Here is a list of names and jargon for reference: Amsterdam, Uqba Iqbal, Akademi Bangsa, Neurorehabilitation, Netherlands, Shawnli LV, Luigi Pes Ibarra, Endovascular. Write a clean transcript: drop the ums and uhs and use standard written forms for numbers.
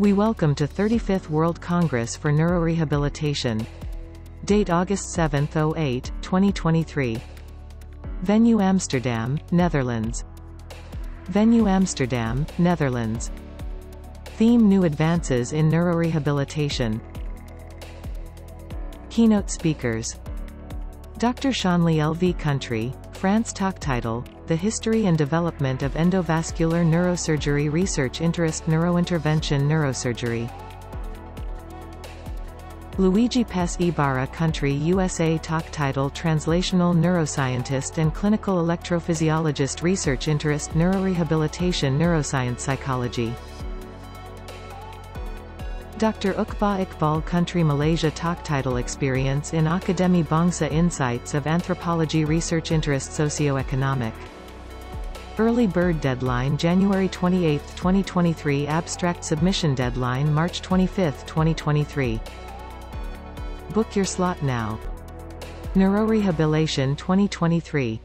We welcome to 35th World Congress for Neurorehabilitation. Date August 7-08, 2023. Venue Amsterdam, Netherlands. Venue Amsterdam, Netherlands. Theme: New Advances in Neurorehabilitation. Keynote speakers: Dr. Shawnli LV, Country, France. Talk title: The History and Development of Endovascular Neurosurgery Research. Interest: Neurointervention Neurosurgery. Luigi Pes Ibarra, Country, USA. Talk title: Translational Neuroscientist and Clinical Electrophysiologist. Research interest: Neurorehabilitation, Neuroscience, Psychology. Dr. Uqba Iqbal, Country, Malaysia. Talk title: Experience in Akademi Bangsa, Insights of Anthropology. Research interest: Socioeconomic. Early bird deadline: January 28, 2023. Abstract submission deadline: March 25, 2023. Book your slot now. Neurorehabilitation 2023.